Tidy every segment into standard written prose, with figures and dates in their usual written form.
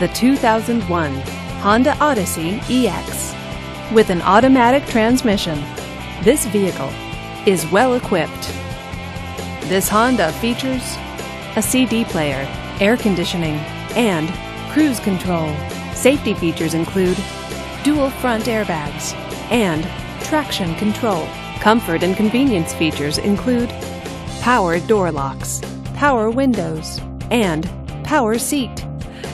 the 2001 Honda Odyssey EX. With an automatic transmission, this vehicle is well equipped. This Honda features a CD player, air conditioning, and cruise control. Safety features include dual front airbags and traction control. Comfort and convenience features include power door locks, power windows, and power seat.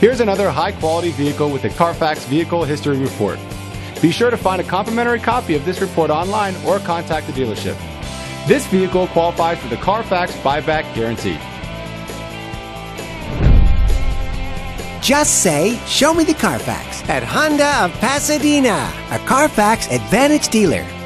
Here's another high-quality vehicle with a Carfax Vehicle History Report. Be sure to find a complimentary copy of this report online or contact the dealership. This vehicle qualifies for the Carfax Buyback Guarantee. Just say, "Show me the Carfax" at Honda of Pasadena, a Carfax Advantage dealer.